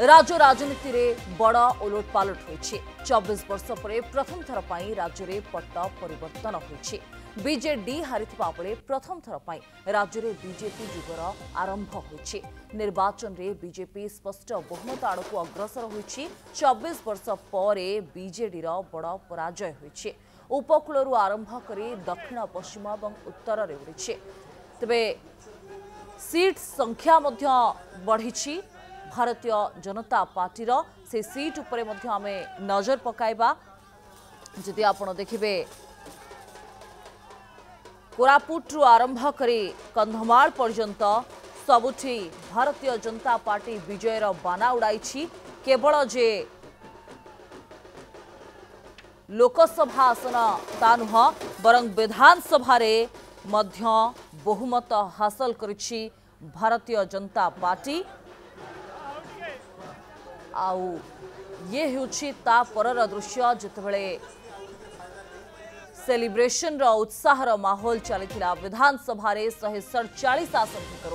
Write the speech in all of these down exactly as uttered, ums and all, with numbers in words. राज्य राजनीति में बड़ ओलटपालट होइछि। चौबीस वर्ष पर प्रथम थर पर राज्य में पट्ट परिवर्तन होइछि। बीजेडी हारिथिबा बेले प्रथम थर पर राज्य में बीजेपी युगर आरंभ होइछि। निर्वाचन रे बीजेपी स्पष्ट बहुमत आड़क अग्रसर होइछि। चौबीस वर्ष पर बीजेडी रो बड़ पराजय होइछि। उपकूलरू आरंभ करी दक्षिण पश्चिम और उत्तर में उड़ीछे। तबे सीट संख्या मध्य बढ़ी। भारतीय जनता पार्टी से सीट उपरे मध्य आमे नजर पकाइबा। जदि आपण देखिबे कोरापुटरू आरंभ करी कंधमाल पर्यंत सबुठी भारतीय जनता पार्टी विजयर बाना उड़ाई। केवल जे लोकसभा आसन ता नुह बरं विधानसभा बहुमत हासिल करिछि भारतीय जनता पार्टी। आउ ये होछि ता परर दृश्य जितबेले सेलिब्रेशन रा उत्साह रा माहौल चलता। विधानसभा शहे सड़चाश आसन भितर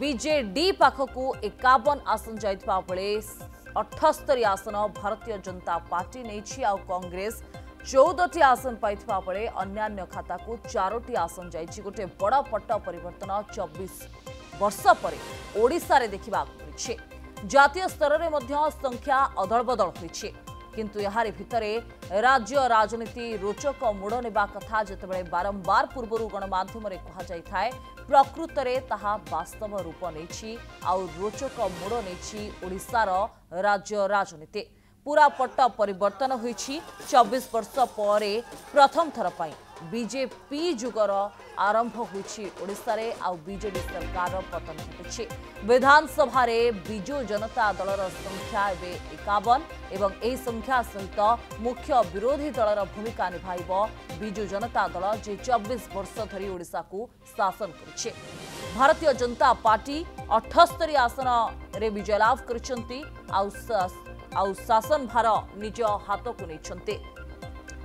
बीजेडी पाखकू इक्यावन आसन जाइतबा बेले अठस्तरी आसन भारतीय जनता पार्टी नहीं। कांग्रेस चौदहटी आसन पाइथिबा बेले अन्यान्य खाता को चारोटी आसन जाइछि। गोटे बड़ पट्ट परिवर्तन चौबीस वर्ष पर ओडिशा रे देखा पड़े। जातीय स्तर में संख्या अदल बदल होइछि, किंतु यार भितरे राज्य राजनीति रोचक मोड़ नेबा कथा जेतेबेले बारंबार पूर्व गणमाध्यम कहुए प्रकृत रे ताहा वास्तव रूप नहीं। रोचक मोड़ नहीं ओडिशार राज्य राजनीति। पूरा पट्ट परिवर्तन होइछि। चौबीस वर्ष पर प्रथम थर पर बीजेपी जुगर आरंभ होइछि ओडिशा रे। आ बीजेडी सरकार पतन होइछि। विधानसभा रे बिजू जनता दलर संख्या एबे इक्यावन एवं एई संख्या सहित मुख्य विरोधी दलर भूमिका निभाइबो बिजू जनता दल, जे चौबीस वर्ष धरी ओडिशा को शासन करिछि। भारतीय जनता पार्टी अठस्तरी आसन रे विजय लाभ करिछंती। आउ शासन भार निज हाथ को नहीं।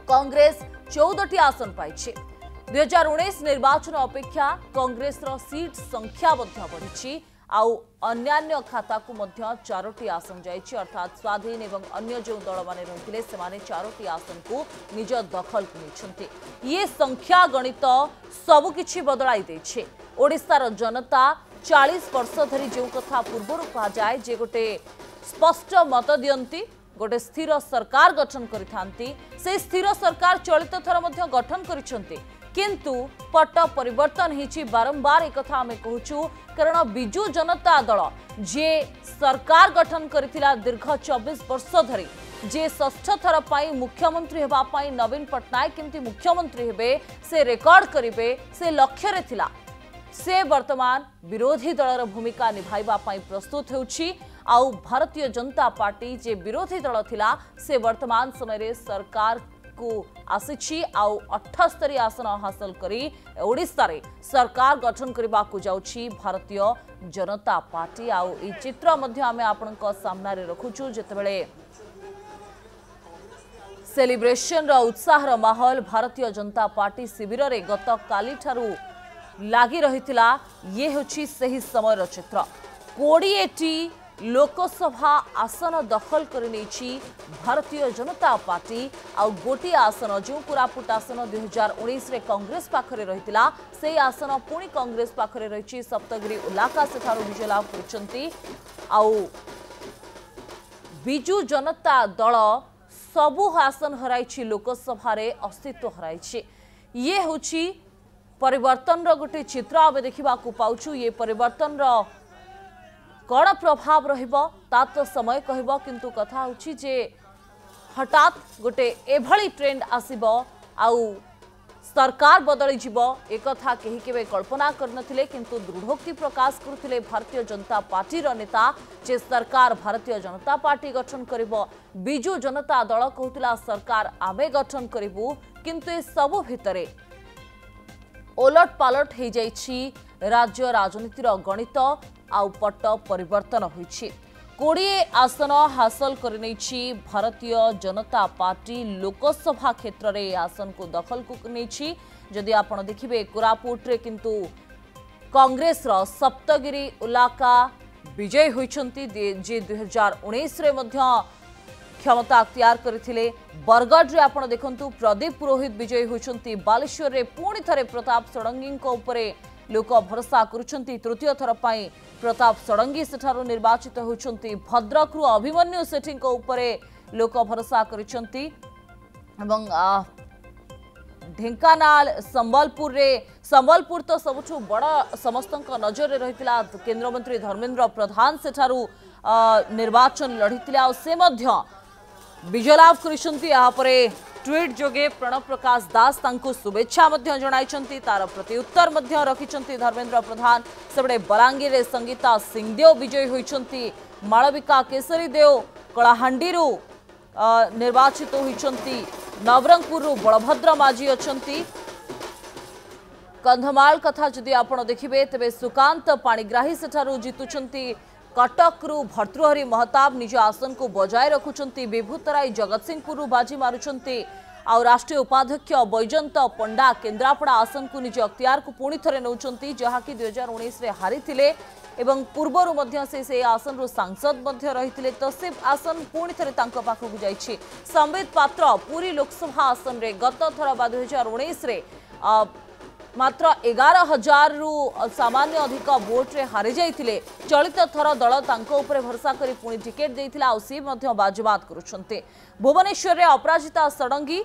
कांग्रेस चौदहटी आसन पाई। दुई हजार उन्नीस निर्वाचन अपेक्षा कांग्रेस रो सीट संख्या बढ़ी। अन्यान्य खाता को मध्य चारोटी आसन जाइछि। अर्थात स्वाधीन एवं अन्य जो दल माने रहिथिले सेमाने चारोटी आसन को निज दखल को नेछन्ते। ये संख्या गणित सबकिछि बदलाई दैछि। ओडिशार जनता चालीस वर्ष धरी जो कथा पूर्वर कहुए जे गोटे स्पष्ट मत दियंती, गोटे स्थिर सरकार गठन करिथांती। से स्थिर सरकार चलित थर मध्य गठन करिसंती, किंतु पट परिवर्तन हिछि। बारंबार एक कथा आमे कहूछु, कारण बिजू जनता दल जे सरकार गठन करिथिला दीर्घ चौबीस वर्ष धरी, जे षष्ठ थर पाई मुख्यमंत्री हेबा पाई नवीन पटनायक केमती मुख्यमंत्री हेबे से रेकॉर्ड करिबे से लक्ष्य रे थिला, से वर्तमान विरोधी दलर भूमिका निभाइबा पाई प्रस्तुत होउछि। आउ भारतीय जनता पार्टी जे विरोधी दल थिला से वर्तमान समय रे सरकार को आसीछि। आउ अठस्तरी आसन हासिल करी ओडिशा रे सरकार गठन करबा को जाउछि भारतीय जनता पार्टी। आउ ई चित्र मध्ये आमे आपनका सामना रे रखुछु जेतेबेले सेलिब्रेशन रा उत्साह रा माहौल भारतीय जनता पार्टी शिविर रे गत काली ठारू लागी रहितिला। ये होछि सही समय रा चित्र। कोड़ीएटी लोकसभा आसन दखल करि भारतीय जनता पार्टी। आउ गोटी आसन जो कोरापुट आसन दुई हजार उन्नीस कांग्रेस पाखरे रही से आसन पुणी कांग्रेस पाखरे रही। सप्तगिरी उलाका से विजय लाभ करजु जनता दल सबु आसन हराई लोकसभा अस्तित्व हराई। ये हूँ परिवर्तन गोटे चित्र आम देखा पाचु। ये परिवर्तन कौन प्रभाव रहिबो ता तो समय कहिबो, किंतु कथा होछि जे हठात गोटे एभली ट्रेंड आसीबो आउ सरकार बदली जीवो। एक कथा केही केबे कल्पना करनथिले, किंतु दृढ़ोक्ति प्रकाश करथिले भारतीय जनता पार्टी रो नेता जे सरकार भारतीय जनता पार्टी गठन करिबो। बिजू जनता दल कहूतिला सरकार आमे गठन करिबु, किंतु ए सबु भितरे ओलट पालट हो जाइछि राज्य राजनीतिर गणित। आउ पट परिवर्तन होइछि। कोड़े आसन हासिल करनेछि भारतीय जनता पार्टी। लोकसभा क्षेत्र रे आसन को दखल को नेछि। जदि आपण देखिबे कोरापुट रे किंतु कांग्रेस रो सप्तगिरी उलाका विजयी होती जी दुई हजार उन्नीस क्षमता अख्तियार करथिले। बरगढ़ रे आपण देखंतु प्रदीप पुरोहित विजयी होती। बालेश्वर रे पुणी थरे प्रताप षडंगी उपरे लोक भरोसा करुछंती। तृतीय थर पाई प्रताप षडंगी सेठारु निर्वाचित होती। भद्रक रु अभिमन्यु सेठी उपरे लोक भरोसा करुछंती। ढेंकानाल संबलपुर रे संबलपुर तो सबुठ बड़ समस्त नजर रही केन्द्रमंत्री धर्मेन्द्र प्रधान सेठारु निर्वाचन लड़ीते आ विजय लाभ करे। ट्वीट जोगे प्रणव प्रकाश दास तांको शुभेच्छा जणाइछंती। तार प्रतिउत्तर रखिछंती धर्मेन्द्र प्रधान। सेबडे बलांगीर रे संगीता सिंहदेव विजयी होइछंती। मालविका केसरी देव कलाहांडी रु निर्वाचित होइछंती। नवरंगपुर रु बलभद्र माझी अछंती। कंधमाल कथा जदि आपण देखिबे तबे सुकांत पाणीग्राही सेठारु जितुछंती। कटक रु भर्तृहरि महताब निज आसन को बजाय रखुचंती। विभूतराय जगत सिंहपुर बाजी मारुचंती। आउ राष्ट्रीय उपाध्यक्ष बैजंत पंडा केन्द्रापड़ा आसन को निज अख्तियार को पुणी थे नौकरी जहाँकि दुई हजार उन्नीस हारी थे। पूर्वर से, से आसन रु सांसद रही तो से आसन पुणी थे पाखक जाइए। संबित पात्र पूरी लोकसभा आसन में गत थर बा दुई हजार उन्नीस मात्र एगार हजार रु सामान्य अधिक वोट्रे हारी जाते। चलित थर दल तांको उपरे भरोसा करी पुणी टिकेट देइथिला। सी मध्य बाजबात करुछंते। भुवनेश्वर रे अपराजिता षडंगी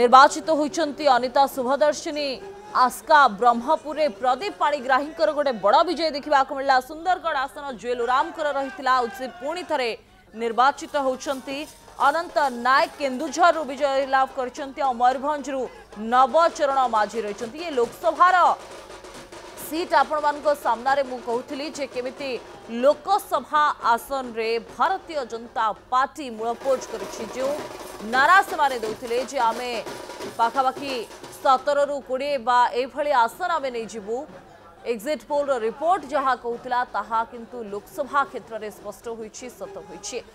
निर्वाचित होइछंती। अनिता शुभदर्शिनी आस्का ब्रह्मपुर रे प्रदीप पाणीग्राही गोटे बड़ विजय देखा मिला। सुंदरगढ़ आसन जुएल उराम रही पुणी थे निर्वाचित होइछंती। अनंत नायक केन्दुझर रु विजय लाभ करछंती। मयूरभंज रु नवचरण माझी रही। ये लोकसभा सीट आपण मानक सामने मुझे कहूली जे केमिति लोकसभा आसन रे भारतीय जनता पार्टी मूलपोज करिछि। जो नारा से माने दौथिले जे आमे पाखापाखि सतर रु कोड़े बा ए भली आसन आमे नहीं जीवु। एक्जिट पोल रिपोर्ट जहाँ कहूला ताहा किंतु लोकसभा क्षेत्र में स्पष्ट होइछि सत होइछि।